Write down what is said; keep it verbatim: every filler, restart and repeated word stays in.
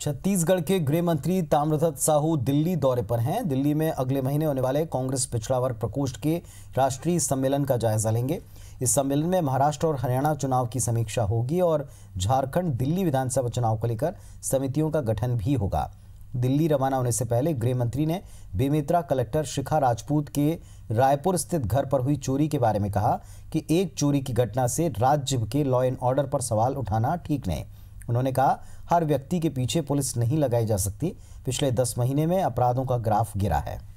छत्तीसगढ़ के गृह मंत्री ताम्रध्वज साहू दिल्ली दौरे पर हैं। दिल्ली में अगले महीने होने वाले कांग्रेस पिछड़ा वर्ग प्रकोष्ठ के राष्ट्रीय सम्मेलन का जायजा लेंगे। इस सम्मेलन में महाराष्ट्र और हरियाणा चुनाव की समीक्षा होगी और झारखंड दिल्ली विधानसभा चुनाव को लेकर समितियों का गठन भी होगा। दिल्ली रवाना होने से पहले गृह मंत्री ने बेमेतरा कलेक्टर शिखा राजपूत के रायपुर स्थित घर पर हुई चोरी के बारे में कहा कि एक चोरी की घटना से राज्य के लॉ एंड ऑर्डर पर सवाल उठाना ठीक नहीं। उन्होंने कहा, हर व्यक्ति के पीछे पुलिस नहीं लगाई जा सकती। पिछले दस महीने में अपराधों का ग्राफ गिरा है।